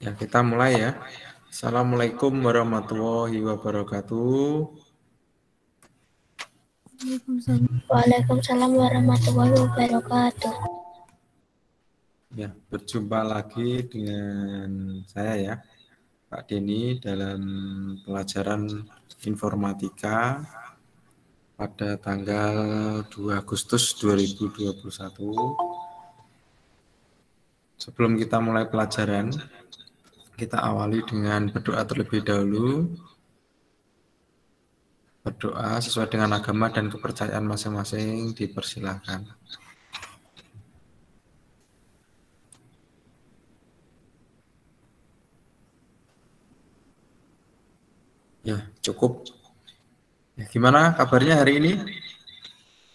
Ya, kita mulai ya. Assalamualaikum warahmatullahi wabarakatuh. Waalaikumsalam warahmatullahi wabarakatuh. Ya, berjumpa lagi dengan saya ya, Pak Deni, dalam pelajaran informatika pada tanggal 2 Agustus 2021. Sebelum kita mulai pelajaran, kita awali dengan berdoa terlebih dahulu. Berdoa sesuai dengan agama dan kepercayaan masing-masing, dipersilahkan. Ya, cukup. Ya, gimana kabarnya hari ini?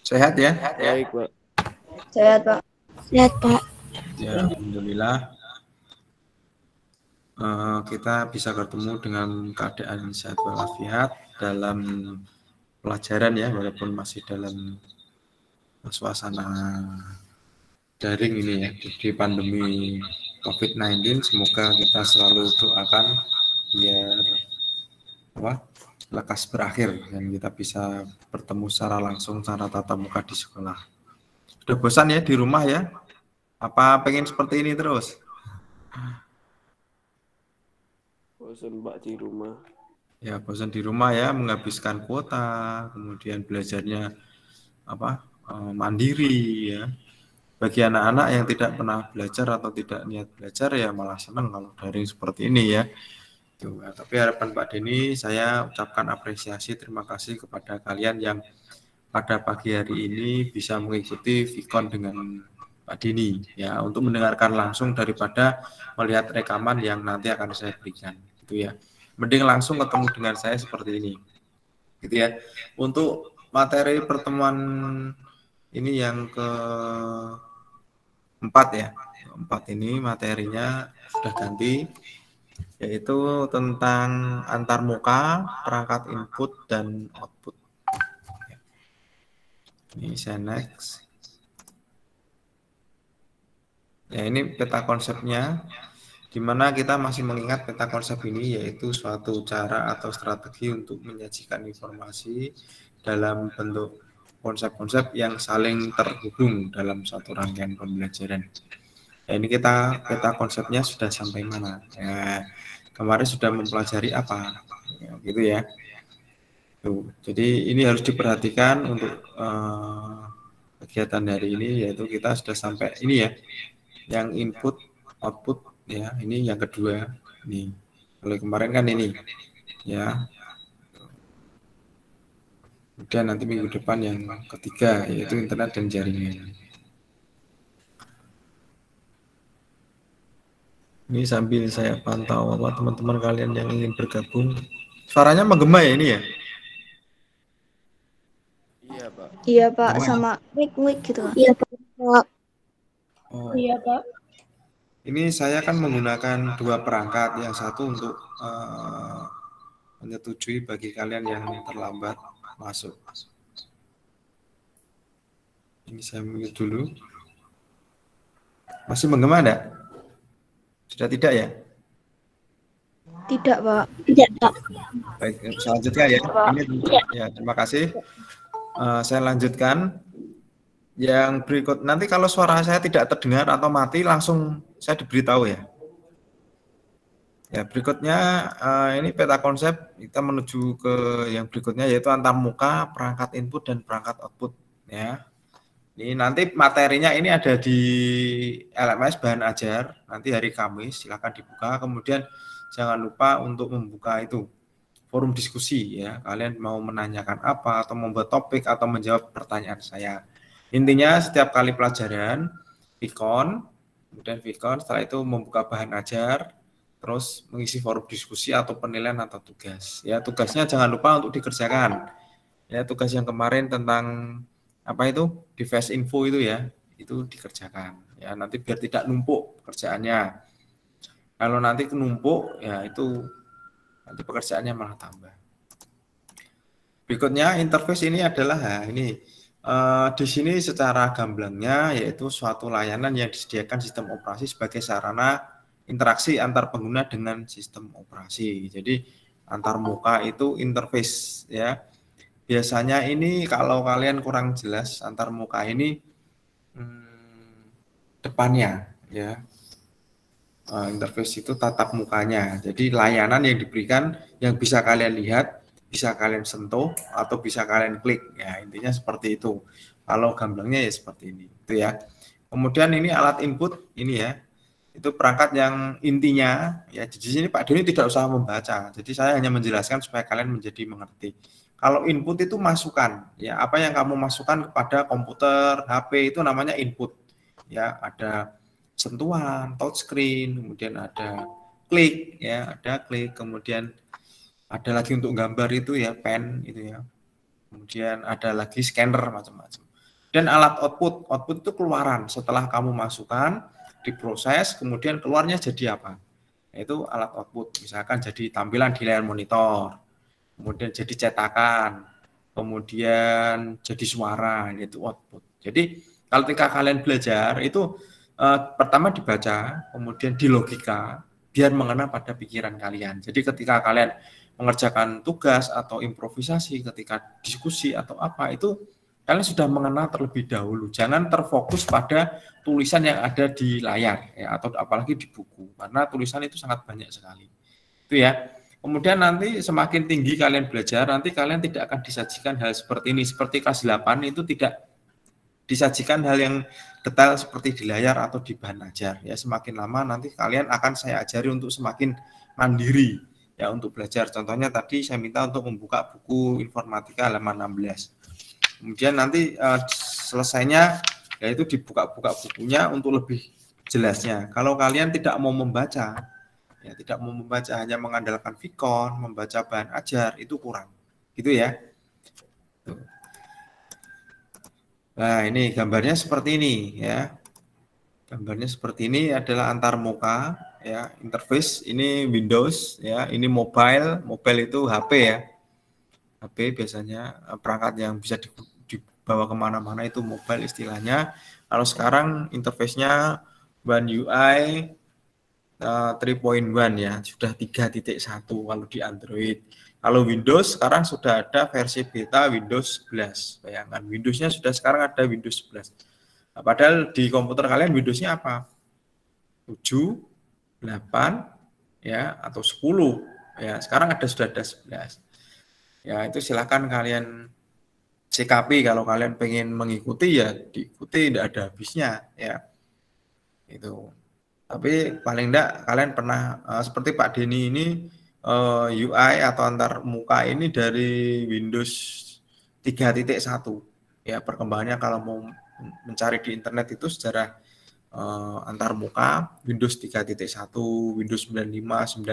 Sehat ya? Baik, Pak. Sehat, Pak. Sehat, Pak. Ya, alhamdulillah. Kita bisa bertemu dengan keadaan sehat walafiat dalam pelajaran ya, walaupun masih dalam suasana daring ini ya, di pandemi COVID-19. Semoga kita selalu doakan biar lekas berakhir dan kita bisa bertemu secara langsung, secara tatap muka di sekolah. Udah bosan ya di rumah ya? Apa pengen seperti ini terus? Bosan, Mbak, di rumah. Ya, bosan di rumah ya, menghabiskan kuota, kemudian belajarnya mandiri ya. Bagi anak-anak yang tidak pernah belajar atau tidak niat belajar ya malah senang kalau daring seperti ini ya. Tuh, tapi harapan Pak Deni, saya ucapkan apresiasi, terima kasih kepada kalian yang pada pagi hari ini bisa mengikuti Vicon dengan Pak Deni ya, untuk mendengarkan langsung daripada melihat rekaman yang nanti akan saya berikan gitu ya. Mending langsung ketemu dengan saya seperti ini gitu ya. Untuk materi pertemuan ini yang keempat ya, keempat ini materinya sudah ganti, yaitu tentang antarmuka, perangkat input dan output. Ini saya next. Ya, ini peta konsepnya, dimana kita masih mengingat peta konsep ini, yaitu suatu cara atau strategi untuk menyajikan informasi dalam bentuk konsep-konsep yang saling terhubung dalam satu rangkaian pembelajaran. Ya, ini kita peta konsepnya sudah sampai mana? Ya, kemarin sudah mempelajari apa? Ya, gitu ya. Tuh, jadi ini harus diperhatikan untuk kegiatan hari ini, yaitu kita sudah sampai ini ya. Yang input output ya, ini yang kedua nih. Kalau kemarin kan ini ya, kemudian nanti minggu depan yang ketiga, yaitu internet dan jaringan. Ini sambil saya pantau teman-teman kalian yang ingin bergabung. Suaranya menggema ya ini ya? Iya, Pak. Iya, Pak. Gimana? Sama mic-mic gitu. Iya, Pak. Oh. Iya, Pak. Ini saya kan menggunakan dua perangkat, yang satu untuk menyetujui bagi kalian yang terlambat masuk. Ini saya mute dulu. Masih menggema enggak? Sudah tidak ya? Tidak, Pak. Tidak, Pak. Baik, selanjutnya ya. Ini, ya, terima kasih. Saya lanjutkan. Yang berikut, nanti kalau suara saya tidak terdengar atau mati, langsung saya diberitahu ya. Ya, berikutnya ini peta konsep, kita menuju ke yang berikutnya, yaitu antarmuka, perangkat input dan perangkat output ya. Ini nanti materinya ini ada di LMS bahan ajar, nanti hari Kamis silahkan dibuka. Kemudian jangan lupa untuk membuka itu forum diskusi ya, kalian mau menanyakan apa atau membuat topik atau menjawab pertanyaan saya. Intinya setiap kali pelajaran Vicon, kemudian Vicon setelah itu membuka bahan ajar, terus mengisi forum diskusi atau penilaian atau tugas. Ya, tugasnya jangan lupa untuk dikerjakan. Ya, tugas yang kemarin tentang device info itu ya, itu dikerjakan. Ya, nanti biar tidak numpuk pekerjaannya. Kalau nanti numpuk ya itu nanti pekerjaannya malah tambah. Berikutnya interface ini adalah di sini secara gamblangnya, yaitu suatu layanan yang disediakan sistem operasi sebagai sarana interaksi antar pengguna dengan sistem operasi. Jadi Antarmuka itu interface ya. Biasanya ini kalau kalian kurang jelas Antarmuka ini depannya ya. Interface itu tatap mukanya. Jadi layanan yang diberikan yang bisa kalian lihat, bisa kalian sentuh atau bisa kalian klik ya. Intinya seperti itu. Kalau gamblangnya ya seperti ini. Itu ya. Kemudian ini alat input ini ya. Itu perangkat yang intinya ya. Di sini Pak Deni tidak usah membaca. Jadi saya hanya menjelaskan supaya kalian menjadi mengerti. Kalau input itu masukan ya, apa yang kamu masukkan kepada komputer, HP itu namanya input. Ya, ada sentuhan, touch screen, kemudian ada klik ya, kemudian ada lagi untuk gambar itu ya, pen itu ya. Kemudian ada lagi scanner macam-macam. Dan alat output, output itu keluaran setelah kamu masukkan, diproses, kemudian keluarnya jadi apa? Itu alat output. Misalkan jadi tampilan di layar monitor, kemudian jadi cetakan, kemudian jadi suara, itu output. Jadi kalau ketika kalian belajar itu pertama dibaca, kemudian dilogika, biar mengena pada pikiran kalian. Jadi ketika kalian mengerjakan tugas atau improvisasi, ketika diskusi atau apa, itu kalian sudah mengena terlebih dahulu. Jangan terfokus pada tulisan yang ada di layar, ya, atau apalagi di buku, karena tulisan itu sangat banyak sekali. Itu ya. Kemudian nanti semakin tinggi kalian belajar, nanti kalian tidak akan disajikan hal seperti ini. Seperti kelas 8 itu tidak disajikan hal yang detail seperti di layar atau di bahan ajar ya. Semakin lama nanti kalian akan saya ajari untuk semakin mandiri ya untuk belajar. Contohnya tadi saya minta untuk membuka buku Informatika halaman 16. Kemudian nanti selesainya yaitu dibuka-buka bukunya untuk lebih jelasnya. Kalau kalian tidak mau membaca ya, tidak mau membaca hanya mengandalkan Vicon, membaca bahan ajar itu kurang. Gitu ya. Tuh. Nah, ini gambarnya seperti ini ya. Gambarnya seperti ini adalah Antarmuka ya, interface ini Windows ya, ini mobile, mobile itu HP ya. HP biasanya perangkat yang bisa dibawa kemana-mana itu mobile istilahnya. Kalau sekarang interface-nya One UI 3.1 ya, sudah 3.1 kalau di Android. Kalau Windows sekarang sudah ada versi beta Windows 11. Bayangkan Windows-nya sudah sekarang ada Windows 11. Nah, padahal di komputer kalian Windows-nya apa? 7, 8 ya atau 10 ya. Sekarang sudah ada 11. Ya, itu silakan kalian sikapi kalau kalian pengen mengikuti ya, diikuti tidak ada habisnya ya. Itu. Tapi paling enggak kalian pernah seperti Pak Deni ini UI atau Antarmuka ini dari Windows 3.1 ya. Perkembangannya kalau mau mencari di internet itu sejarah Antarmuka Windows 3.1, Windows 95,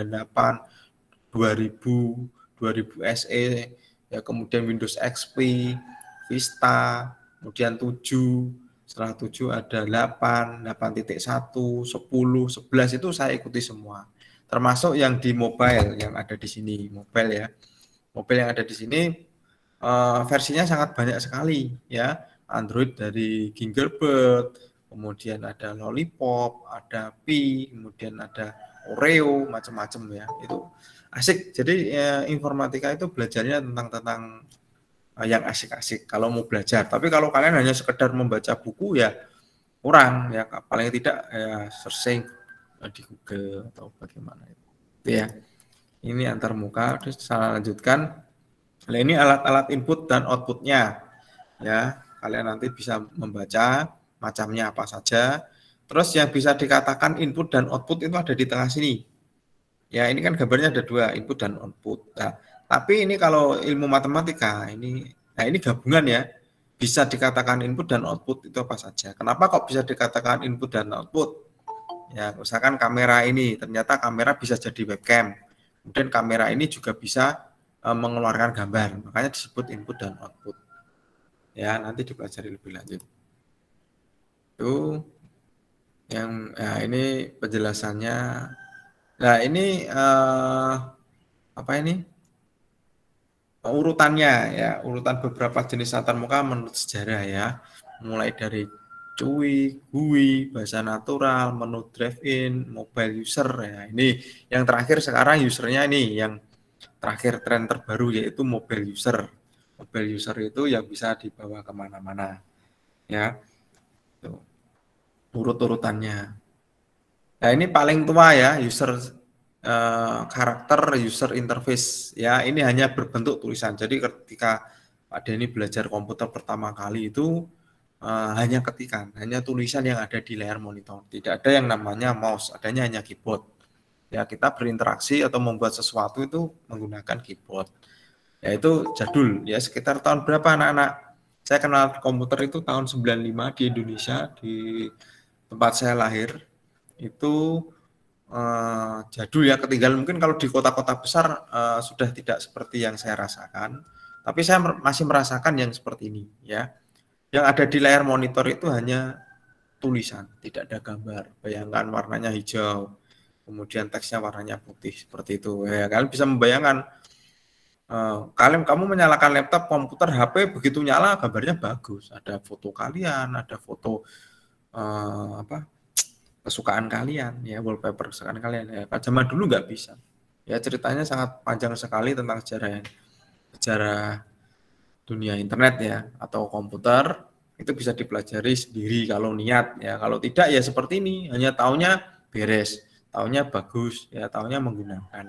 98, 2000, 2000 SE ya, kemudian Windows XP, Vista, kemudian 7, setelah 7 ada 8, 8.1, 10, 11 itu saya ikuti semua. Termasuk yang di mobile yang ada di sini, mobile ya. Mobile yang ada di sini versinya sangat banyak sekali ya. Android dari Gingerbread, kemudian ada Lollipop, ada Pi, kemudian ada Oreo, macam-macam ya. Itu asik. Jadi ya, Informatika itu belajarnya tentang yang asik-asik kalau mau belajar. Tapi kalau kalian hanya sekedar membaca buku ya kurang ya, paling tidak ya searching di Google atau bagaimana itu ya. Ini Antarmuka. Terus saya lanjutkan. Nah, ini alat-alat input dan outputnya ya. Kalian nanti bisa membaca macamnya apa saja. Terus yang bisa dikatakan input dan output itu ada di tengah sini ya. Ini kan gambarnya ada dua, input dan output. Nah, tapi ini kalau ilmu matematika ini, nah ini gabungan ya, bisa dikatakan input dan output itu apa saja. Kenapa kok bisa dikatakan input dan output? Ya, misalkan kamera ini, ternyata kamera bisa jadi webcam. Kemudian kamera ini juga bisa mengeluarkan gambar. Makanya disebut input dan output. Ya, nanti dipelajari lebih lanjut. Itu yang ya, ini penjelasannya. Nah, ini apa ini? Urutannya ya, urutan beberapa jenis antarmuka menurut sejarah ya. Mulai dari cuy, GUI, bahasa natural, menu drive-in, mobile user. Ya, ini yang terakhir sekarang usernya ini, yang terakhir tren terbaru yaitu mobile user. Mobile user itu yang bisa dibawa kemana-mana. Ya, urut-urutannya. Nah ini paling tua ya, user karakter user interface. Ya, ini hanya berbentuk tulisan. Jadi ketika Pak Deni belajar komputer pertama kali itu hanya ketikan, hanya tulisan yang ada di layar monitor. Tidak ada yang namanya mouse, adanya hanya keyboard. Ya, kita berinteraksi atau membuat sesuatu itu menggunakan keyboard. Yaitu jadul, ya sekitar tahun berapa anak-anak? Saya kenal komputer itu tahun 95 di Indonesia, di tempat saya lahir. Itu jadul ya, ketinggalan mungkin kalau di kota-kota besar sudah tidak seperti yang saya rasakan. Tapi saya masih merasakan yang seperti ini, ya. Yang ada di layar monitor itu hanya tulisan, tidak ada gambar. Bayangkan warnanya hijau, kemudian teksnya warnanya putih, seperti itu. Ya, kalian bisa membayangkan, kamu menyalakan laptop, komputer, HP, begitu nyala gambarnya bagus. Ada foto kalian, ada foto kesukaan kalian, ya wallpaper kesukaan kalian. Ya, zaman dulu nggak bisa. Ya ceritanya sangat panjang sekali tentang sejarah dunia internet ya atau komputer. Itu bisa dipelajari sendiri kalau niat ya, kalau tidak ya seperti ini, hanya taunya beres, taunya bagus ya, taunya menggunakan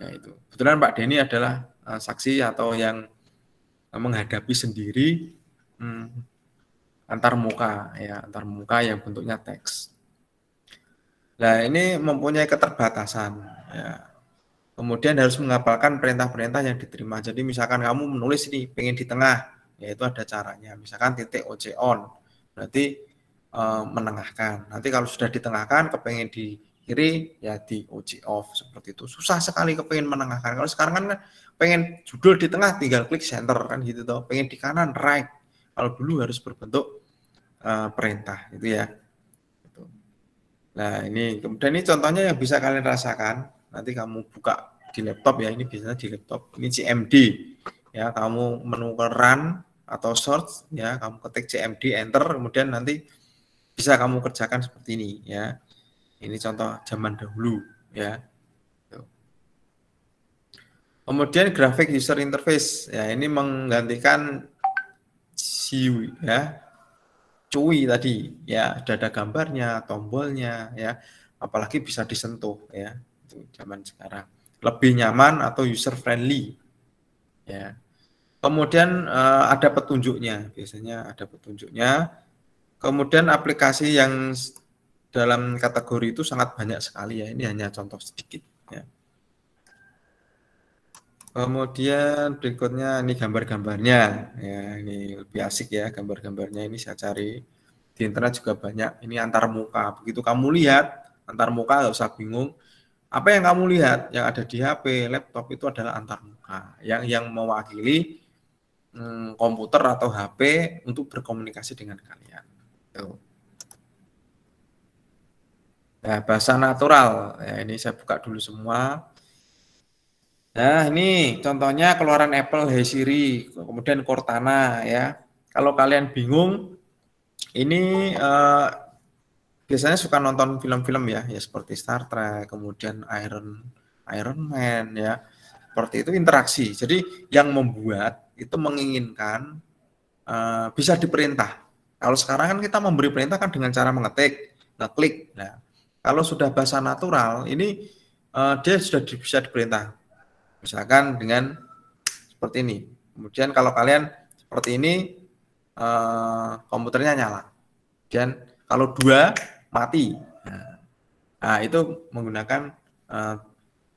ya. Itu kebetulan Pak Deni adalah saksi atau yang menghadapi sendiri antarmuka ya, antarmuka yang bentuknya teks. Nah ini mempunyai keterbatasan ya. Kemudian harus menghafalkan perintah-perintah yang diterima. Jadi misalkan kamu menulis ini, pengen di tengah, yaitu ada caranya. Misalkan titik OC on, berarti menengahkan. Nanti kalau sudah ditengahkan, kepengen di kiri, ya di OC off, seperti itu. Susah sekali kepengen menengahkan. Kalau sekarang kan pengen judul di tengah, tinggal klik center, kan gitu toh. Pengen di kanan, right. Kalau dulu harus berbentuk perintah, gitu ya. Nah ini, kemudian ini contohnya yang bisa kalian rasakan. Nanti kamu buka di laptop ya, ini biasanya di laptop, ini CMD ya, kamu menu run atau search ya, kamu ketik CMD enter, kemudian nanti bisa kamu kerjakan seperti ini ya. Ini contoh zaman dahulu ya. Kemudian grafik user interface ya, ini menggantikan GUI ya, CUI tadi ya, ada gambarnya, tombolnya ya, apalagi bisa disentuh ya. Zaman sekarang lebih nyaman atau user friendly ya. Kemudian ada petunjuknya, biasanya ada petunjuknya. Kemudian aplikasi yang dalam kategori itu sangat banyak sekali ya, ini hanya contoh sedikit ya. Kemudian berikutnya ini gambar-gambarnya ya, ini lebih asik ya gambar-gambarnya, ini saya cari di internet juga banyak. Ini antarmuka, begitu kamu lihat antarmuka nggak usah bingung. Apa yang kamu lihat yang ada di HP, laptop itu adalah antarmuka yang mewakili komputer atau HP untuk berkomunikasi dengan kalian. Tuh. Nah, bahasa natural. Ya, ini saya buka dulu semua. Nah, ini contohnya keluaran Apple, Hey Siri, kemudian Cortana ya. Kalau kalian bingung, ini biasanya suka nonton film-film ya, ya seperti Star Trek, kemudian Iron Man ya, seperti itu interaksi. Jadi yang membuat itu menginginkan bisa diperintah. Kalau sekarang kan kita memberi perintah kan dengan cara mengetik, ngeklik. Nah, kalau sudah bahasa natural ini dia sudah bisa diperintah. Misalkan dengan seperti ini. Kemudian kalau kalian seperti ini komputernya nyala. Dan kalau dua mati, nah itu menggunakan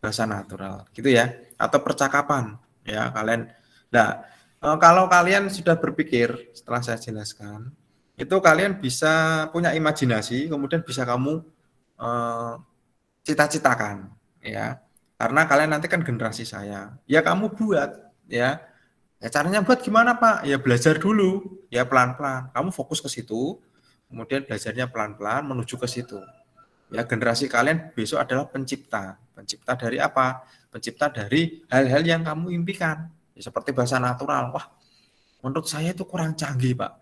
bahasa natural, gitu ya. Atau percakapan, ya kalian. Nah, kalau kalian sudah berpikir setelah saya jelaskan, itu kalian bisa punya imajinasi, kemudian bisa kamu cita-citakan, ya. Karena kalian nanti kan generasi saya, ya kamu buat, ya. Ya caranya buat gimana Pak? Ya belajar dulu, ya pelan-pelan. Kamu fokus ke situ. Kemudian belajarnya pelan-pelan menuju ke situ. Ya, generasi kalian besok adalah pencipta. Pencipta dari apa? Pencipta dari hal-hal yang kamu impikan. Ya, seperti bahasa natural. Wah, menurut saya itu kurang canggih, Pak.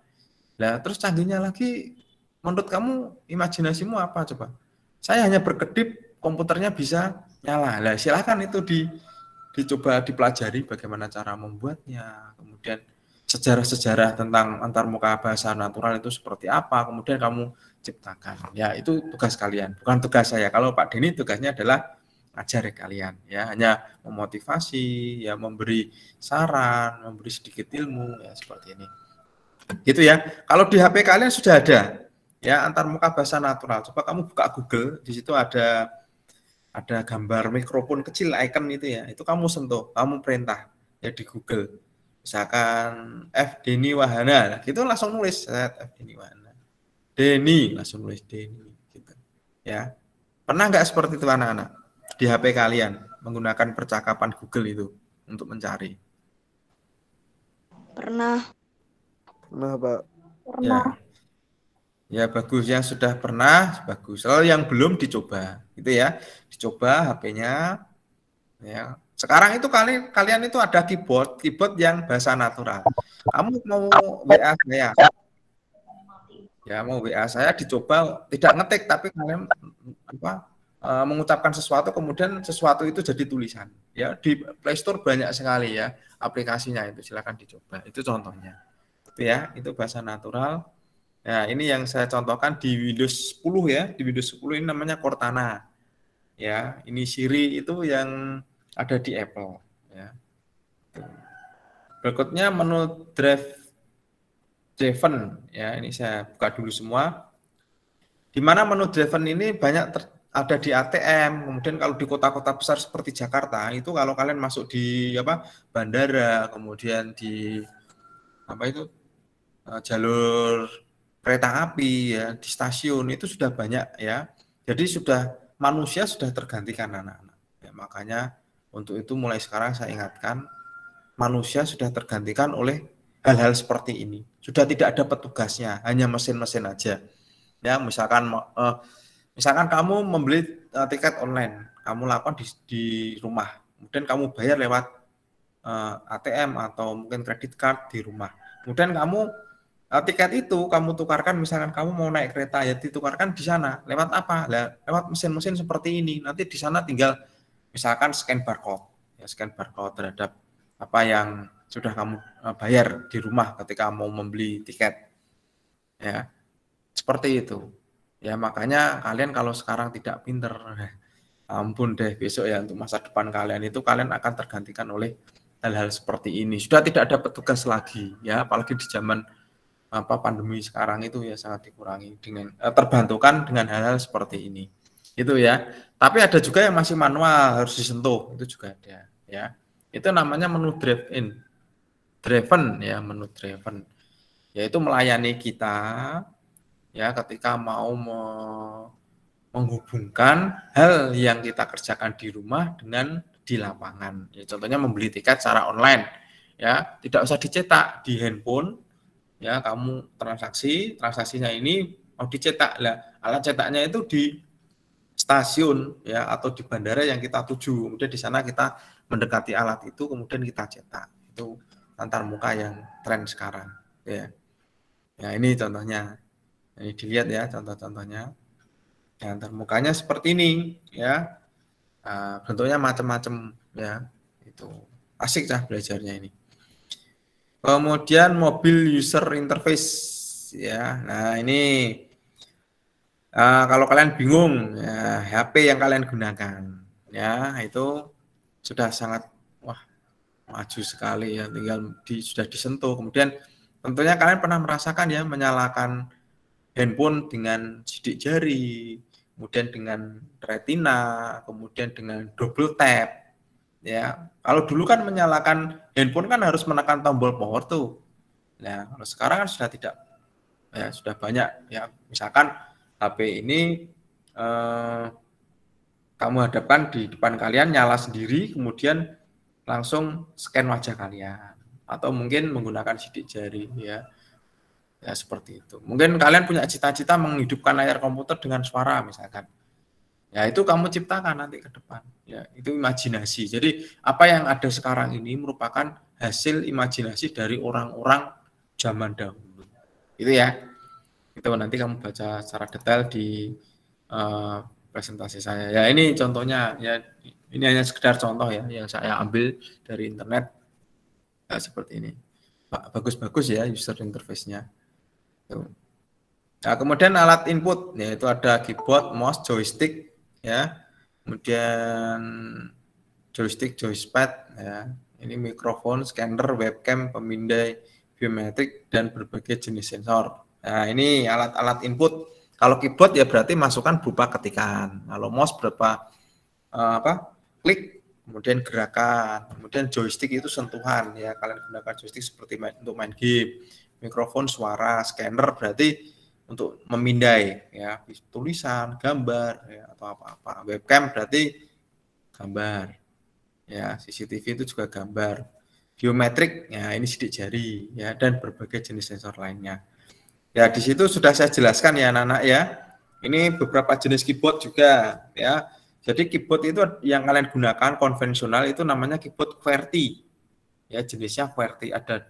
Nah, terus canggihnya lagi, menurut kamu imajinasimu apa coba? Saya hanya berkedip, komputernya bisa nyala. Nah, silahkan itu dicoba dipelajari bagaimana cara membuatnya. Kemudian sejarah-sejarah tentang antarmuka bahasa natural itu seperti apa, kemudian kamu ciptakan. Ya, itu tugas kalian, bukan tugas saya. Kalau Pak Deni tugasnya adalah ajari kalian, ya, hanya memotivasi, ya, memberi saran, memberi sedikit ilmu, ya, seperti ini. Gitu ya. Kalau di HP kalian sudah ada, ya, antarmuka bahasa natural. Coba kamu buka Google, di situ ada gambar mikrofon kecil, icon itu ya. Itu kamu sentuh, kamu perintah ya di Google. Misalkan F. Denie Wahana, gitu langsung nulis F. Denie Wahana. Deni langsung nulis Deni, gitu. Ya. Pernah nggak seperti itu anak-anak? Di HP kalian menggunakan percakapan Google itu untuk mencari? Pernah. Pernah, Pak. Pernah. Ya. Ya, bagus yang sudah pernah, bagus. Lalu yang belum dicoba, gitu ya. Dicoba HP-nya ya. Sekarang itu kalian itu ada keyboard yang bahasa natural. Kamu mau WA saya, ya mau WA saya dicoba tidak ngetik tapi kalian apa mengucapkan sesuatu kemudian sesuatu itu jadi tulisan. Ya di Playstore banyak sekali ya aplikasinya itu silakan dicoba. Itu contohnya. Itu ya itu bahasa natural. Nah ini yang saya contohkan di Windows 10 ya di Windows 10 ini namanya Cortana. Ya ini Siri itu yang ada di Apple ya. Berikutnya menu driven ya, ini saya buka dulu semua. Di mana menu driven ini banyak ada di ATM, kemudian kalau di kota-kota besar seperti Jakarta itu kalau kalian masuk di apa bandara, kemudian di apa itu jalur kereta api ya, di stasiun itu sudah banyak ya. Jadi sudah manusia sudah tergantikan anak-anak. Ya, makanya untuk itu mulai sekarang saya ingatkan, manusia sudah tergantikan oleh hal-hal seperti ini. Sudah tidak ada petugasnya, hanya mesin-mesin aja. Ya, misalkan kamu membeli tiket online, kamu lakukan di rumah, kemudian kamu bayar lewat ATM atau mungkin kredit card di rumah. Kemudian kamu tiket itu kamu tukarkan, misalkan kamu mau naik kereta ya ditukarkan di sana. Lewat apa? Lewat mesin-mesin seperti ini. Nanti di sana tinggal misalkan scan barcode terhadap apa yang sudah kamu bayar di rumah ketika mau membeli tiket, ya seperti itu. Ya makanya kalian kalau sekarang tidak pinter, ampun deh besok ya untuk masa depan kalian itu kalian akan tergantikan oleh hal-hal seperti ini. Sudah tidak ada petugas lagi, ya apalagi di zaman apa pandemi sekarang itu ya sangat dikurangi dengan terbantukan dengan hal-hal seperti ini. Itu ya, tapi ada juga yang masih manual harus disentuh itu juga ada ya. Itu namanya menu driven ya, menu driven yaitu melayani kita ya ketika mau menghubungkan hal yang kita kerjakan di rumah dengan di lapangan. Ya, contohnya membeli tiket secara online ya, tidak usah dicetak di handphone ya, kamu transaksinya ini mau dicetak lah, alat cetaknya itu di stasiun ya atau di bandara yang kita tuju, kemudian di sana kita mendekati alat itu kemudian kita cetak. Itu antarmuka yang tren sekarang ya. Ya ini contohnya, ini dilihat ya contoh-contohnya ya, antarmukanya seperti ini ya, bentuknya macam-macam ya, itu asik cah belajarnya ini. Kemudian mobile user interface ya, nah ini kalau kalian bingung ya, HP yang kalian gunakan ya itu sudah sangat wah maju sekali ya, tinggal sudah disentuh. Kemudian tentunya kalian pernah merasakan ya menyalakan handphone dengan sidik jari, kemudian dengan retina, kemudian dengan double tap ya. Kalau dulu kan menyalakan handphone kan harus menekan tombol power tuh. Nah, kalau sekarang kan sudah tidak ya, sudah banyak ya, misalkan HP ini kamu hadapkan di depan kalian, nyala sendiri, kemudian langsung scan wajah kalian, atau mungkin menggunakan sidik jari, ya, ya seperti itu. Mungkin kalian punya cita-cita menghidupkan layar komputer dengan suara, misalkan. Ya itu kamu ciptakan nanti ke depan. Ya itu imajinasi. Jadi apa yang ada sekarang ini merupakan hasil imajinasi dari orang-orang zaman dahulu. Itu ya. Itu nanti kamu baca secara detail di presentasi saya. Ya ini contohnya ya, ini hanya sekedar contoh ya yang saya ambil dari internet. Ya, seperti ini. Bagus-bagus ya user interface-nya. Nah, kemudian alat input yaitu ada keyboard, mouse, joystick ya. Kemudian joystick, joypad ya. Ini mikrofon, scanner, webcam, pemindai biometrik dan berbagai jenis sensor. Nah, ini alat-alat input. Kalau keyboard ya berarti masukan berupa ketikan. Kalau mouse berupa klik, kemudian gerakan, kemudian joystick itu sentuhan ya, kalian gunakan joystick seperti untuk main game. Mikrofon suara, scanner berarti untuk memindai ya, tulisan, gambar ya, atau apa-apa. Webcam berarti gambar. Ya, CCTV itu juga gambar. Biometrik ya, ini sidik jari ya, dan berbagai jenis sensor lainnya. Ya, di situ sudah saya jelaskan ya anak-anak ya. Ini beberapa jenis keyboard juga ya. Jadi keyboard itu yang kalian gunakan konvensional itu namanya keyboard QWERTY. Ya, jenisnya QWERTY, ada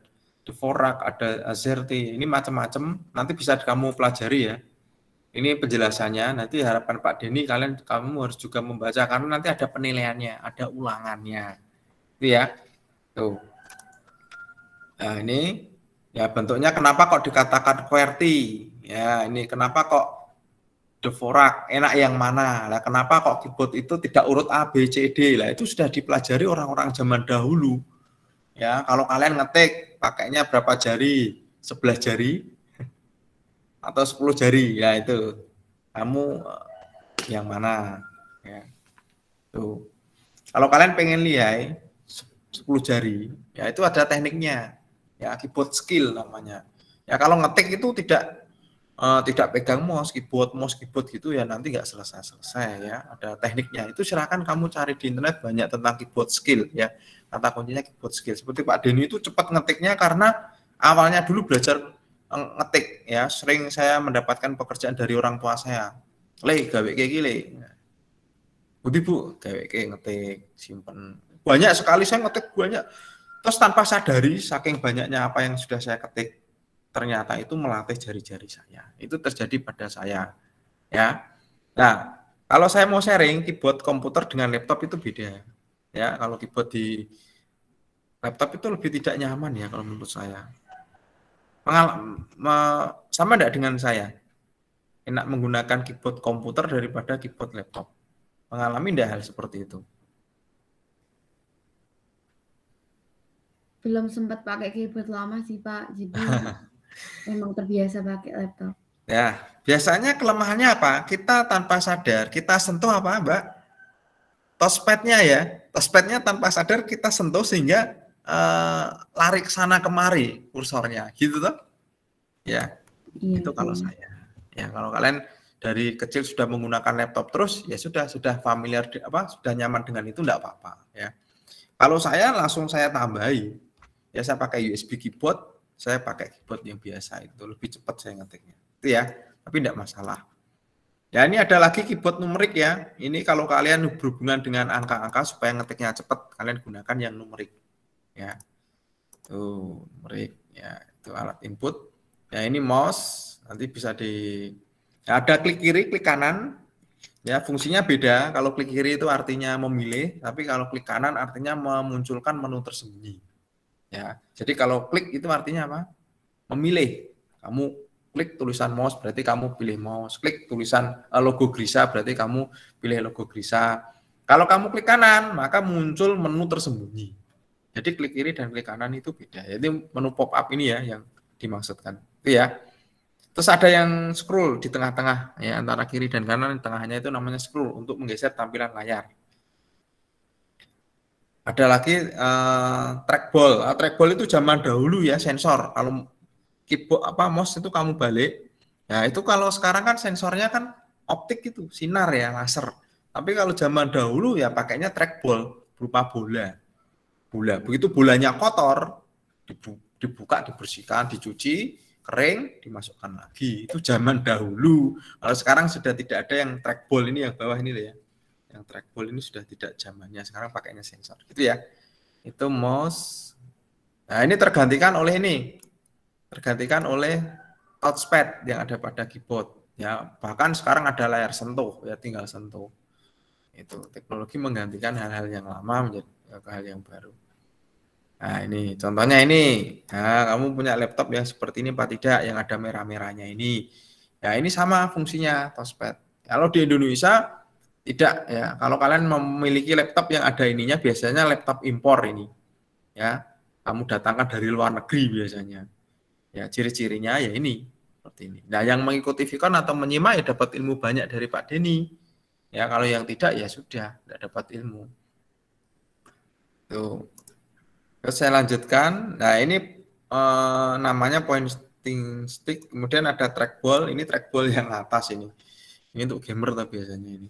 Dvorak, ada AZERTY. Ini macam-macam, nanti bisa kamu pelajari ya. Ini penjelasannya, nanti harapan Pak Deni kamu harus juga membaca karena nanti ada penilaiannya, ada ulangannya. Itu ya. Tuh. Nah, ini ya bentuknya kenapa kok dikatakan QWERTY? Ya, ini kenapa kok Dvorak, enak yang mana? Lah kenapa kok keyboard itu tidak urut A, B, C, D? Lah itu sudah dipelajari orang-orang zaman dahulu. Ya, kalau kalian ngetik pakainya berapa jari? 11 jari atau 10 jari? Ya itu. Kamu yang mana? Ya. Tuh. Kalau kalian pengen lihai 10 jari, ya itu ada tekniknya. Ya, keyboard skill namanya. Ya kalau ngetik itu tidak pegang mouse keyboard gitu ya, nanti nggak selesai ya, ada tekniknya. Itu silahkan kamu cari di internet banyak tentang keyboard skill ya, kata kuncinya keyboard skill. Seperti Pak Deni itu cepat ngetiknya karena awalnya dulu belajar ngetik ya, sering saya mendapatkan pekerjaan dari orang tua saya, "Le gawe kayak gini, Budi Bu gawe kayak ngetik simpen." Banyak sekali saya ngetik banyak, terus tanpa sadari saking banyaknya apa yang sudah saya ketik, ternyata itu melatih jari-jari saya. Itu terjadi pada saya ya. Nah, kalau saya mau sharing keyboard komputer dengan laptop itu beda ya. Kalau keyboard di laptop itu lebih tidak nyaman ya kalau menurut saya. Sama enggak dengan saya? Enak menggunakan keyboard komputer daripada keyboard laptop. Mengalami enggak hal seperti itu? Belum sempat pakai keyboard lama sih Pak, jadi memang terbiasa pakai laptop. Ya, biasanya kelemahannya apa? Kita tanpa sadar, kita sentuh apa Mbak? Touchpadnya ya, touchpadnya tanpa sadar kita sentuh sehingga lari ke sana kemari kursornya, gitu toh? Ya, iya, itu kalau saya. Ya, kalau kalian dari kecil sudah menggunakan laptop terus, ya sudah familiar sudah nyaman dengan itu, enggak apa-apa ya. Kalau saya langsung saya tambahi, ya saya pakai USB keyboard, saya pakai keyboard yang biasa itu lebih cepat saya ngetiknya. Itu ya, tapi tidak masalah. Ya ini ada lagi keyboard numerik ya. Ini kalau kalian berhubungan dengan angka-angka supaya ngetiknya cepat, kalian gunakan yang numerik. Ya, tuh numerik. Ya itu alat input. Ya ini mouse, nanti bisa di ya, ada klik kiri, klik kanan. Ya, fungsinya beda. Kalau klik kiri itu artinya memilih, tapi kalau klik kanan artinya memunculkan menu tersembunyi. Ya, jadi kalau klik itu artinya apa? Memilih. Kamu klik tulisan mouse berarti kamu pilih mouse. Klik tulisan logo GRISA berarti kamu pilih logo GRISA. Kalau kamu klik kanan, maka muncul menu tersembunyi. Jadi klik kiri dan klik kanan itu beda. Jadi menu pop-up ini ya yang dimaksudkan. Itu ya. Terus ada yang scroll di tengah-tengah ya, antara kiri dan kanan di tengahnya itu namanya scroll untuk menggeser tampilan layar. Ada lagi trackball. Trackball itu zaman dahulu ya sensor. Kalau keyboard mouse itu kamu balik. Nah, itu kalau sekarang kan sensornya kan optik itu, sinar ya, laser. Tapi kalau zaman dahulu ya pakainya trackball berupa bola. Bola. Begitu bolanya kotor, dibuka, dibersihkan, dicuci, kering, dimasukkan lagi. Itu zaman dahulu. Kalau sekarang sudah tidak ada yang trackball ini, yang bawah ini ya. Yang trackball ini sudah tidak zamannya. Sekarang pakainya sensor. Gitu ya. Itu mouse. Nah, ini tergantikan oleh touchpad yang ada pada keyboard ya, bahkan sekarang ada layar sentuh ya, tinggal sentuh. Itu teknologi menggantikan hal-hal yang lama menjadi ke hal yang baru. Nah ini contohnya ini, nah, kamu punya laptop yang seperti ini apa tidak, yang ada merah-merahnya ini ya, ini sama fungsinya touchpad. Kalau di Indonesia tidak ya, kalau kalian memiliki laptop yang ada ininya biasanya laptop impor ini ya, kamu datangkan dari luar negeri biasanya ya, ciri-cirinya ya ini seperti ini. Nah yang mengikuti Vicon atau menyimak ya dapat ilmu banyak dari Pak Deni ya, kalau yang tidak ya sudah tidak dapat ilmu tuh. Terus saya lanjutkan. Nah ini namanya pointing stick. Kemudian ada trackball. Ini trackball yang atas ini. Ini untuk gamer tuh biasanya ini.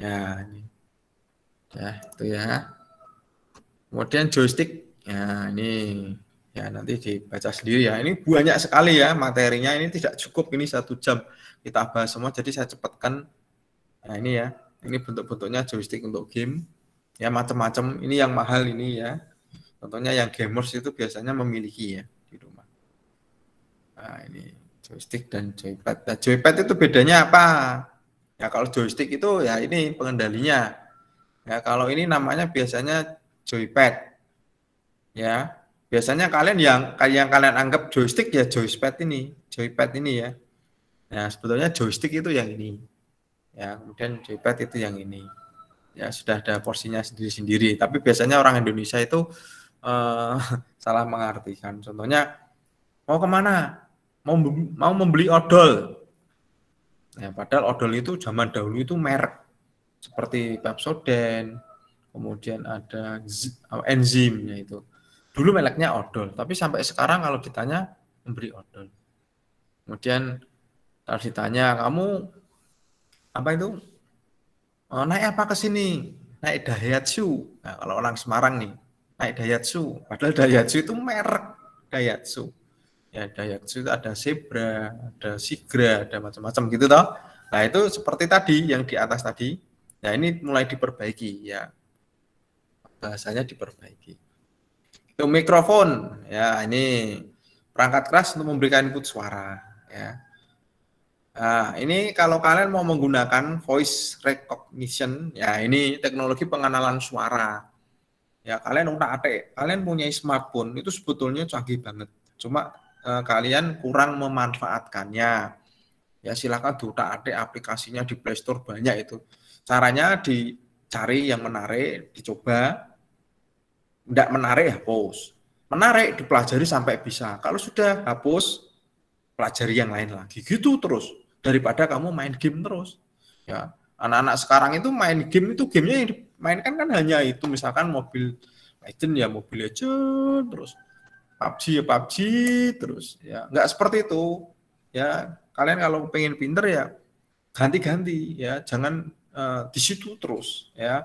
Ya ini. Ya itu ya. Kemudian joystick. Ya ini. Ya nanti dibaca sendiri ya. Ini banyak sekali ya materinya. Ini tidak cukup. Ini 1 jam kita bahas semua. Jadi saya cepatkan. Nah ini ya. Ini bentuk-bentuknya joystick untuk game. Ya macam-macam. Ini yang mahal ini ya. Contohnya yang gamers itu biasanya memiliki ya di rumah. Nah, ini joystick dan joypad. Nah, joypad itu bedanya apa? Ya kalau joystick itu ya ini pengendalinya. Ya kalau ini namanya biasanya joypad. Ya biasanya kalian yang kalian anggap joystick ya joypad ini ya. Nah sebetulnya joystick itu yang ini. Ya kemudian joypad itu yang ini. Ya sudah ada porsinya sendiri-sendiri. Tapi biasanya orang Indonesia itu salah mengartikan. Contohnya mau kemana, mau membeli odol ya, padahal odol itu zaman dahulu itu merek seperti Pepsodent, kemudian ada enzim ya, itu dulu mereknya odol tapi sampai sekarang kalau ditanya membeli odol. Kemudian kalau ditanya kamu apa itu naik apa ke sini, naik Daihatsu. Nah, kalau orang Semarang nih naik Daihatsu, padahal Daihatsu itu merek Daihatsu. Ya Daihatsu itu ada Zebra, ada Sigra, ada macam-macam gitu toh. Nah itu seperti tadi yang di atas tadi. Nah ini mulai diperbaiki ya, bahasanya diperbaiki. Itu mikrofon ya, ini perangkat keras untuk memberikan input suara ya. Nah ini kalau kalian mau menggunakan voice recognition ya, ini teknologi pengenalan suara. Ya kalian kalian punya smartphone itu sebetulnya canggih banget, cuma kalian kurang memanfaatkannya. Ya silahkan diutak-atik aplikasinya di Playstore banyak itu. Caranya dicari yang menarik, dicoba. Tidak menarik hapus. Menarik dipelajari sampai bisa. Kalau sudah hapus, pelajari yang lain lagi. Gitu terus daripada kamu main game terus. Ya anak-anak sekarang itu main game itu gamenya yang mainkan kan hanya itu, misalkan Mobile Legends terus PUBG terus ya, nggak seperti itu ya. Kalian kalau pengen pinter ya ganti-ganti ya, jangan di situ terus ya.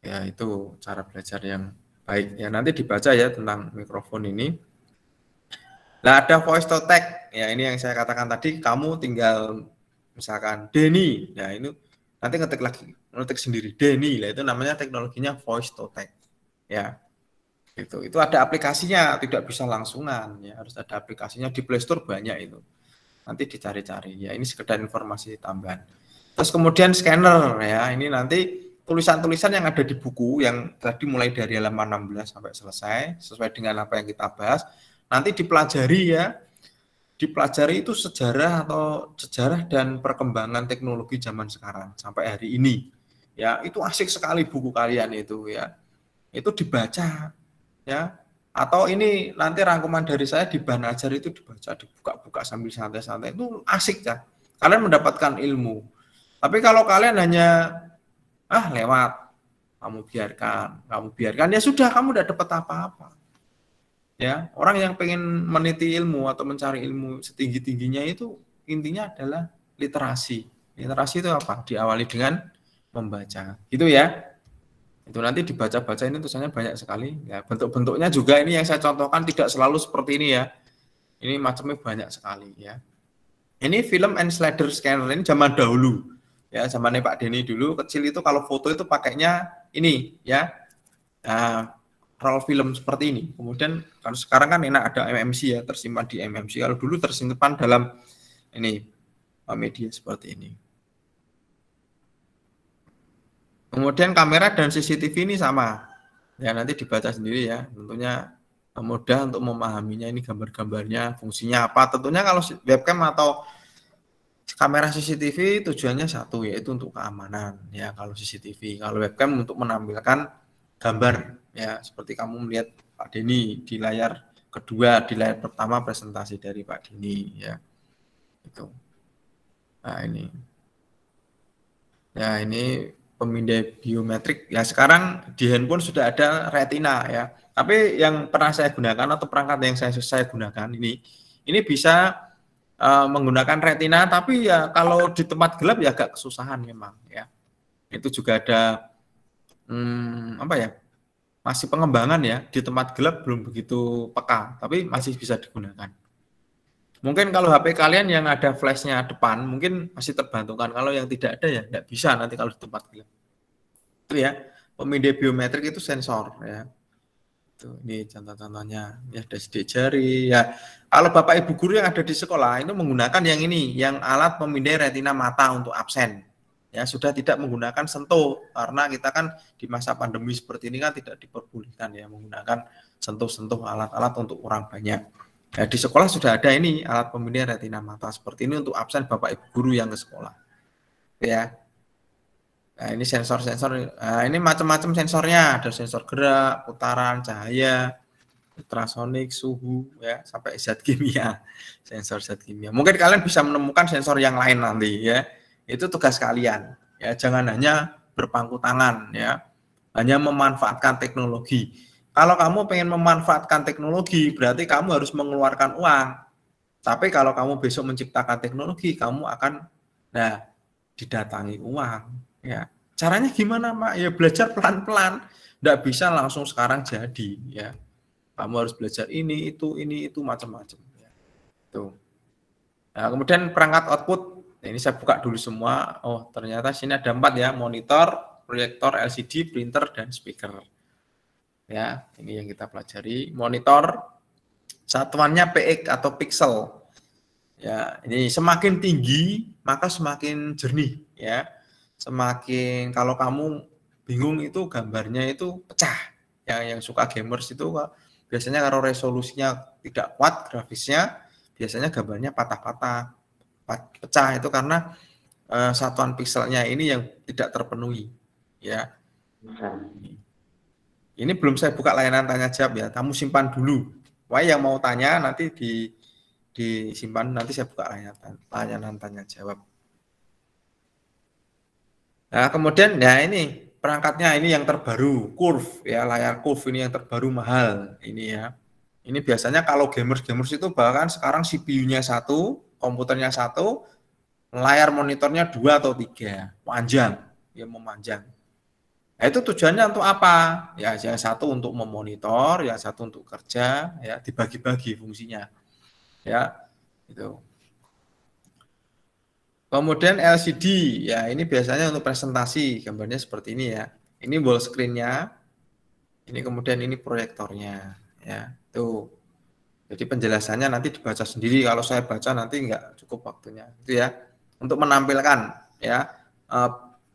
Ya itu cara belajar yang baik ya, nanti dibaca ya tentang mikrofon ini. Nah ada voice to text ya, ini yang saya katakan tadi, kamu tinggal misalkan Deni, nah ini nanti ngetik lagi, ngetik sendiri Deni, lah itu namanya teknologinya voice to text ya. Itu ada aplikasinya, tidak bisa langsungan ya, harus ada aplikasinya di Playstore banyak itu. Nanti dicari-cari ya, ini sekedar informasi tambahan. Terus kemudian scanner ya, ini nanti tulisan-tulisan yang ada di buku yang tadi mulai dari halaman 16 sampai selesai sesuai dengan apa yang kita bahas, nanti dipelajari ya. Dipelajari itu sejarah atau sejarah dan perkembangan teknologi zaman sekarang sampai hari ini. Ya, itu asik sekali buku kalian itu ya. Itu dibaca ya. Atau ini nanti rangkuman dari saya di bahan ajar itu dibaca, dibuka-buka sambil santai-santai, itu asik ya. Kalian mendapatkan ilmu. Tapi kalau kalian hanya lewat, kamu biarkan ya sudah, kamu tidak dapat apa-apa. Ya, orang yang pengen meniti ilmu atau mencari ilmu setinggi-tingginya itu intinya adalah literasi. Literasi itu apa? Diawali dengan membaca. Gitu ya. Itu nanti dibaca-baca ini tulisannya banyak sekali. Ya, bentuk-bentuknya juga ini yang saya contohkan tidak selalu seperti ini ya. Ini macamnya banyak sekali ya. Ini film and slider scanner ini zaman dahulu. Ya, zamannya Pak Deni dulu kecil itu kalau foto itu pakainya ini ya. Nah, roll film seperti ini. Kemudian kalau sekarang kan enak ada MMC ya, tersimpan di MMC. Kalau dulu tersimpan dalam ini media seperti ini. Kemudian kamera dan CCTV ini sama. Ya nanti dibaca sendiri ya. Tentunya mudah untuk memahaminya ini gambar-gambarnya, fungsinya apa. Tentunya kalau webcam atau kamera CCTV tujuannya satu, yaitu untuk keamanan ya kalau CCTV. Kalau webcam untuk menampilkan gambar ya, seperti kamu melihat Pak Deni di layar kedua, di layar pertama presentasi dari Pak Deni ya. Itu. Nah, ini. Ya, ini pemindai biometrik ya. Sekarang di handphone sudah ada Retina ya. Tapi yang pernah saya gunakan atau perangkat yang saya gunakan ini bisa menggunakan Retina, tapi ya kalau di tempat gelap ya agak kesusahan memang ya. Itu juga ada apa ya, masih pengembangan ya, di tempat gelap belum begitu peka, tapi masih bisa digunakan. Mungkin kalau HP kalian yang ada flashnya depan mungkin masih terbantukan, kalau yang tidak ada ya tidak bisa nanti kalau di tempat gelap. Itu ya pemindai biometrik itu sensor ya. Ini contoh-contohnya ya, ada sidik jari ya. Kalau bapak ibu guru yang ada di sekolah itu menggunakan yang ini, yang alat pemindai retina mata untuk absen ya, sudah tidak menggunakan sentuh karena kita kan di masa pandemi seperti ini kan tidak diperbolehkan ya menggunakan sentuh-sentuh alat-alat untuk orang banyak. Nah, di sekolah sudah ada ini alat pemindai retina mata seperti ini untuk absen bapak ibu guru yang ke sekolah ya. Nah, ini sensor-sensor, nah, ini macam-macam sensornya, ada sensor gerak, putaran, cahaya, ultrasonik, suhu, ya, sampai zat kimia, sensor zat kimia. Mungkin kalian bisa menemukan sensor yang lain nanti, ya. Itu tugas kalian, ya. Jangan hanya berpangku tangan, ya. Hanya memanfaatkan teknologi. Kalau kamu pengen memanfaatkan teknologi, berarti kamu harus mengeluarkan uang. Tapi kalau kamu besok menciptakan teknologi, kamu akan, nah, didatangi uang. Ya, caranya gimana, Pak? Ya belajar pelan-pelan. Nggak bisa langsung sekarang jadi, ya. Kamu harus belajar ini, itu, macam-macam. Ya. Tuh. Nah, kemudian perangkat output. Nah, ini saya buka dulu semua. Oh, ternyata sini ada 4 ya. Monitor, proyektor, LCD, printer, dan speaker. Ya, ini yang kita pelajari. Monitor, satuannya PX atau pixel. Ya, ini semakin tinggi, maka semakin jernih, ya. Semakin kalau kamu bingung itu gambarnya itu pecah. Yang suka gamers itu biasanya kalau resolusinya tidak kuat grafisnya, biasanya gambarnya patah-patah, pecah itu karena satuan pikselnya ini yang tidak terpenuhi. Ya, ini belum saya buka layanan tanya jawab ya. Kamu simpan dulu. Wah, yang mau tanya nanti disimpan, nanti saya buka layanan tanya jawab. Nah, kemudian ya ini perangkatnya, ini yang terbaru, curve ya, layar curve ini yang terbaru, mahal ini ya. Ini biasanya kalau gamers-gamers itu bahkan sekarang CPU-nya 1, komputernya 1, layar monitornya 2 atau 3, panjang, ya memanjang. Nah, itu tujuannya untuk apa? Ya, yang 1 untuk memonitor, yang 1 untuk kerja, ya dibagi-bagi fungsinya. Ya, itu. Kemudian LCD, ya ini biasanya untuk presentasi, gambarnya seperti ini ya. Ini wall screen-nya, ini kemudian ini proyektornya, ya tuh. Jadi penjelasannya nanti dibaca sendiri, kalau saya baca nanti nggak cukup waktunya, itu ya. Untuk menampilkan ya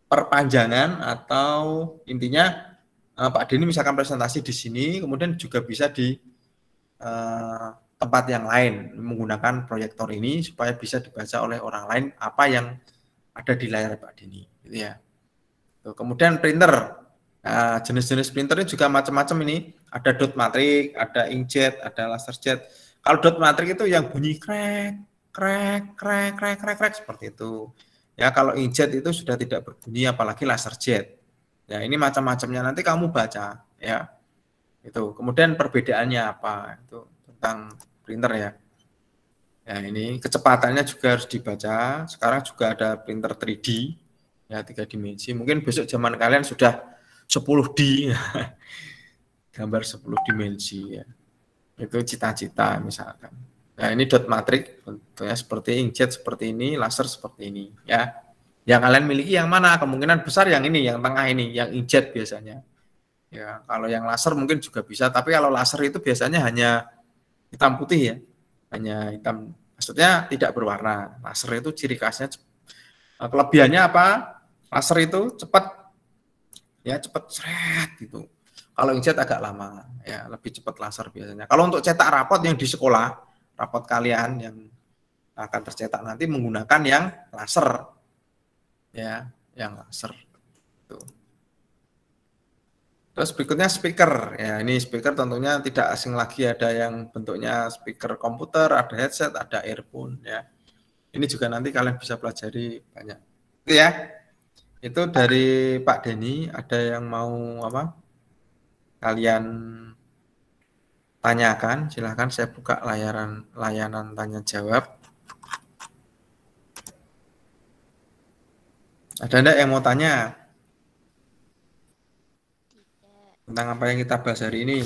perpanjangan atau intinya Pak Deni misalkan presentasi di sini, kemudian juga bisa di tempat yang lain menggunakan proyektor ini supaya bisa dibaca oleh orang lain apa yang ada di layar Pak Deni gitu ya. Kemudian printer, jenis-jenis printernya juga macam-macam ini, ada dot matrix, ada inkjet, ada laser jet. Kalau dot matrix itu yang bunyi krek krek krek krek krek, krek seperti itu ya. Kalau inkjet itu sudah tidak berbunyi, apalagi laser jet ya. Ini macam-macamnya nanti kamu baca ya. Itu kemudian perbedaannya apa itu tentang printer ya. Ya, ini kecepatannya juga harus dibaca. Sekarang juga ada printer 3D ya, 3 dimensi. Mungkin besok zaman kalian sudah 10D gambar 10 dimensi ya. Itu cita-cita misalkan. Nah, ini dot matrix bentuknya seperti inkjet seperti ini, laser seperti ini ya. Yang kalian miliki yang mana? Kemungkinan besar yang ini, yang tengah ini, yang inkjet biasanya. Ya, kalau yang laser mungkin juga bisa, tapi kalau laser itu biasanya hanya hitam putih ya. Hanya hitam, maksudnya tidak berwarna. Laser itu ciri khasnya, kelebihannya apa? Laser itu cepat, ya cepat seret gitu. Kalau inkjet agak lama, ya lebih cepat laser biasanya. Kalau untuk cetak rapot yang di sekolah, rapot kalian yang akan tercetak nanti menggunakan yang laser, ya, yang laser. Tuh. Terus berikutnya speaker, ya ini speaker tentunya tidak asing lagi, ada yang bentuknya speaker komputer, ada headset, ada earphone, ya. Ini juga nanti kalian bisa pelajari banyak, itu ya. Itu dari Pak Deni, ada yang mau apa? Kalian tanyakan, silahkan saya buka layanan tanya jawab. Ada enggak yang mau tanya? Tentang apa yang kita bahas hari ini.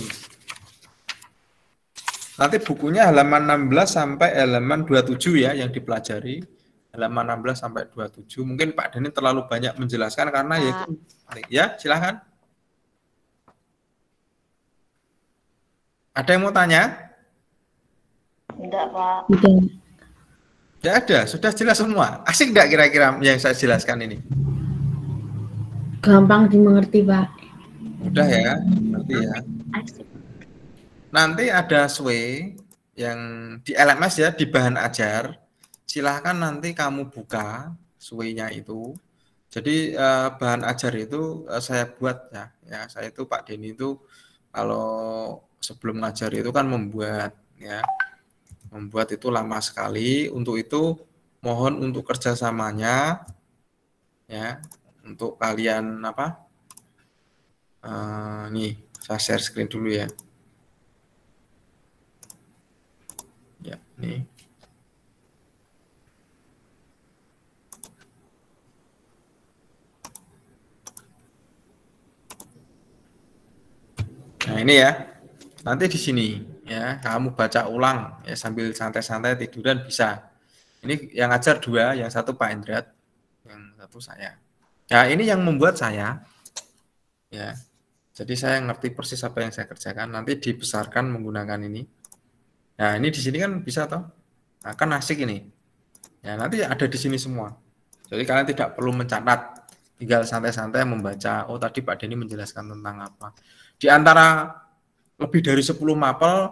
Nanti bukunya halaman 16 sampai halaman 27 ya yang dipelajari. Halaman 16 sampai 27. Mungkin Pak Deni terlalu banyak menjelaskan karena ya itu, ya silahkan. Ada yang mau tanya? Tidak, Pak. Tidak ada, sudah jelas semua. Asik enggak kira-kira yang saya jelaskan ini? Gampang dimengerti, Pak. Udah ya, nanti ya. Nanti ada SWE yang di LMS ya, di bahan ajar. Silahkan nanti kamu buka SWE-nya itu. Jadi bahan ajar itu saya buat ya. Ya, saya itu Pak Deni itu kalau sebelum ngajar itu kan membuat ya. Membuat itu lama sekali. Untuk itu mohon untuk kerjasamanya ya, untuk kalian apa? Nih saya share screen dulu ya. Ya, nih. Nah, ini ya. Nanti di sini ya, kamu baca ulang ya sambil santai-santai tiduran bisa. Ini yang ngajar dua, yang satu Pak Indra, yang satu saya. Ya, ini yang membuat saya. Ya. Jadi saya ngerti persis apa yang saya kerjakan. Nanti dibesarkan menggunakan ini. Nah, ini di sini kan bisa toh? Nah, kan asik ini. Ya, nanti ada di sini semua. Jadi kalian tidak perlu mencatat, tinggal santai-santai membaca. Oh, tadi Pak Deni menjelaskan tentang apa. Di antara lebih dari 10 mapel,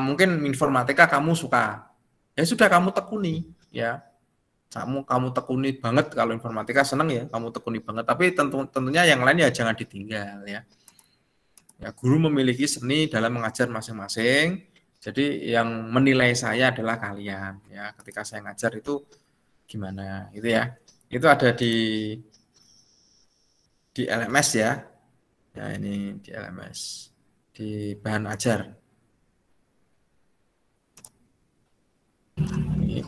mungkin informatika kamu suka. Ya sudah kamu tekuni, ya. Kamu tekuni banget, kalau informatika seneng ya, kamu tekuni banget. Tapi tentunya yang lain ya jangan ditinggal ya. Ya guru memiliki seni dalam mengajar masing-masing. Jadi yang menilai saya adalah kalian ya. Ketika saya ngajar itu gimana gitu ya. Itu ada di LMS ya. Ya ini di LMS di bahan ajar.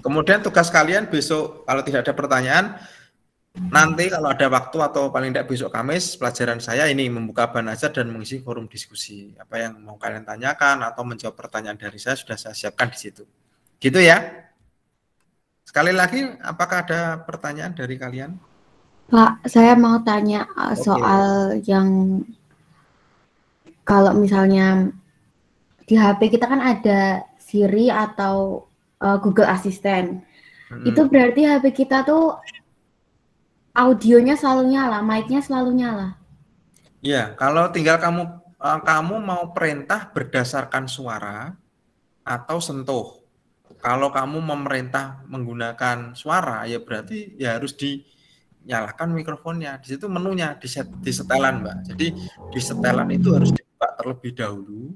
Kemudian tugas kalian besok kalau tidak ada pertanyaan, nanti kalau ada waktu atau paling tidak besok Kamis, pelajaran saya ini membuka bahan ajar dan mengisi forum diskusi. Apa yang mau kalian tanyakan atau menjawab pertanyaan dari saya sudah saya siapkan di situ. Gitu ya. Sekali lagi, apakah ada pertanyaan dari kalian? Pak, saya mau tanya soal yang kalau misalnya di HP kita kan ada Siri atau Google Assistant. Itu berarti HP kita tuh audionya selalu nyala, mic-nya selalu nyala. Iya, kalau tinggal kamu mau perintah berdasarkan suara atau sentuh. Kalau kamu memerintah menggunakan suara, ya berarti ya harus dinyalakan mikrofonnya. Di situ menunya di setelan, Mbak. Jadi di setelan itu harus dibuka terlebih dahulu.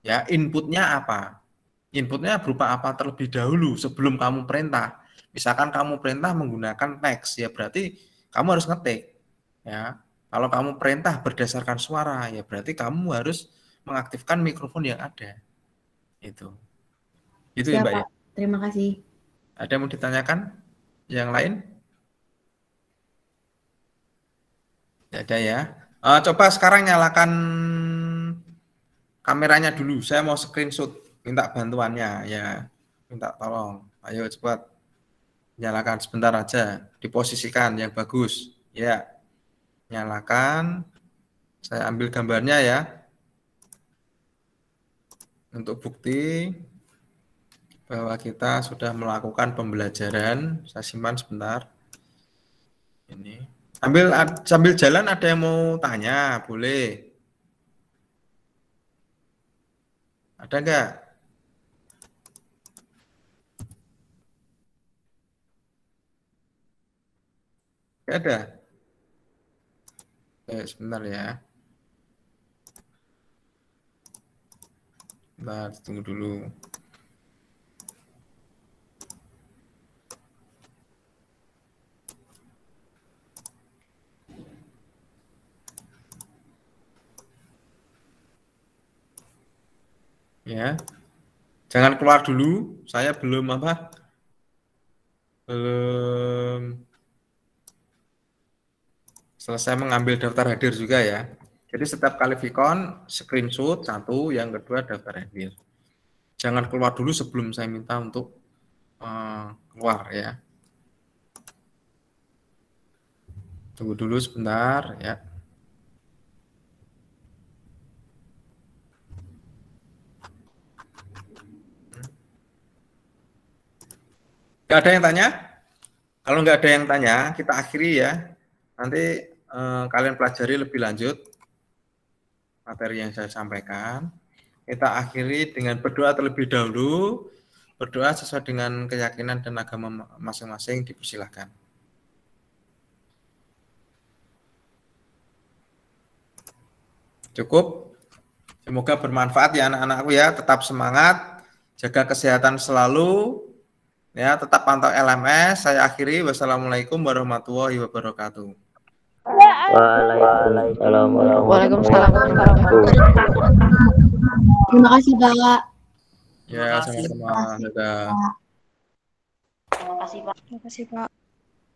Ya, inputnya apa? Inputnya berupa apa terlebih dahulu sebelum kamu perintah. Misalkan kamu perintah menggunakan teks, ya berarti kamu harus ngetik. Ya, kalau kamu perintah berdasarkan suara, ya berarti kamu harus mengaktifkan mikrofon yang ada. Itu ya, Mbak. Terima kasih. Ada yang mau ditanyakan? Yang lain? Tidak ada ya. Coba sekarang nyalakan kameranya dulu. Saya mau screenshot. Minta bantuannya ya, minta tolong. Ayo cepat, nyalakan sebentar aja. Diposisikan yang bagus ya, nyalakan Saya ambil gambarnya ya. Untuk bukti bahwa kita sudah melakukan pembelajaran. Saya simpan sebentar. Ini. Sambil jalan ada yang mau tanya, boleh. Ada enggak? Enggak ada. Oke, sebentar ya. Nah, tunggu dulu. Ya. Jangan keluar dulu, saya belum apa? Belum selesai mengambil daftar hadir juga ya. Jadi setiap kali Vicon screenshot satu, yang kedua daftar hadir. Jangan keluar dulu sebelum saya minta untuk keluar ya. Tunggu dulu sebentar ya. Nggak ada yang tanya? Kalau nggak ada yang tanya, kita akhiri ya. Nanti kalian pelajari lebih lanjut materi yang saya sampaikan. Kita akhiri dengan berdoa terlebih dahulu. Berdoa sesuai dengan keyakinan dan agama masing-masing, dipersilahkan. Cukup. Semoga bermanfaat ya anak-anakku ya. Tetap semangat, jaga kesehatan selalu. Ya, tetap pantau LMS. Saya akhiri. Wassalamualaikum warahmatullahi wabarakatuh. Waalaikumsalam warahmatullahi wabarakatuh. Terima kasih, Pak. Ya, sama-sama. Terima kasih, Pak.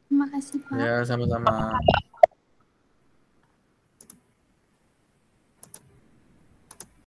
Terima kasih, Pak. Ya, sama-sama.